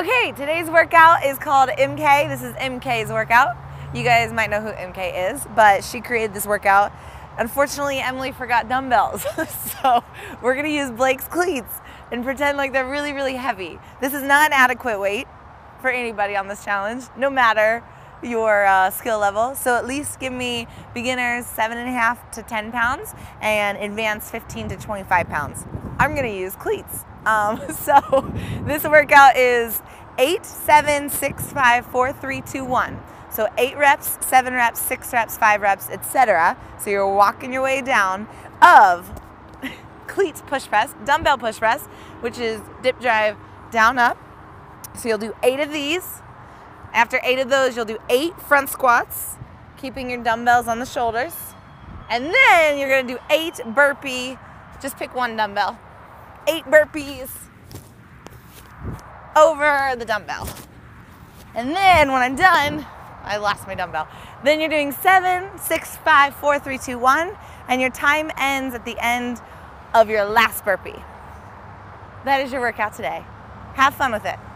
Okay, today's workout is called MK. This is MK's workout. You guys might know who MK is, but she created this workout. Unfortunately, Emily forgot dumbbells, so we're gonna use Blake's cleats and pretend like they're really, really heavy. This is not an adequate weight for anybody on this challenge, no matter your skill level. So at least give me beginners 7.5 to 10 pounds and advanced 15 to 25 pounds. I'm gonna use cleats. So this workout is 8, 7, 6, 5, 4, 3, 2, 1. So 8 reps, 7 reps, 6 reps, 5 reps, etc. So you're walking your way down of cleats push press, dumbbell push press, which is dip drive down up. So you'll do 8 of these. After 8 of those, you'll do 8 front squats, keeping your dumbbells on the shoulders. And then you're gonna do 8 burpee, just pick one dumbbell. 8 burpees over the dumbbell. And then when I'm done, I lost my dumbbell. Then you're doing 7, 6, 5, 4, 3, 2, 1, and your time ends at the end of your last burpee. That is your workout today. Have fun with it.